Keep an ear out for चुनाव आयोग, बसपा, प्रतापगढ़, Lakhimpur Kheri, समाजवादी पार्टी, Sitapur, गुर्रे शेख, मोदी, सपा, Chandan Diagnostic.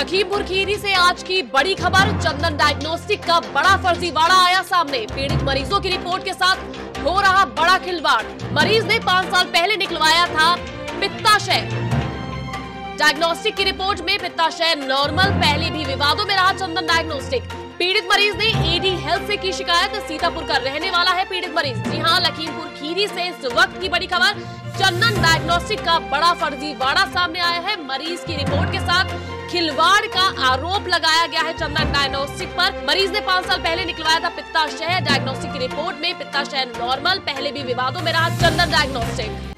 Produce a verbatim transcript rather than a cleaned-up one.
लखीमपुर खीरी से आज की बड़ी खबर। चंदन डायग्नोस्टिक का बड़ा फर्जीवाड़ा आया सामने। पीड़ित मरीजों की रिपोर्ट के साथ हो रहा बड़ा खिलवाड़। मरीज ने पांच साल पहले निकलवाया था पित्ताशय। डायग्नोस्टिक की रिपोर्ट में पित्ताशय नॉर्मल पहले भी विवादों में रहा चंदन डायग्नोस्टिक। पीड़ित मरीज ने एडी हेल्थ से की शिकायत। सीतापुर का रहने वाला है पीड़ित मरीज। जी हाँ, लखीमपुर खीरी से इस वक्त की बड़ी खबर। चंदन डायग्नोस्टिक का बड़ा फर्जीवाड़ा सामने आया है। मरीज की रिपोर्ट के साथ खिलवाड़ का आरोप लगाया गया है चंदन डायग्नोस्टिक पर। मरीज ने पांच साल पहले निकलवाया था पित्ताशय। डायग्नोस्टिक की रिपोर्ट में पित्ताशय नॉर्मल पहले भी विवादों में रहा चंदन डायग्नोस्टिक।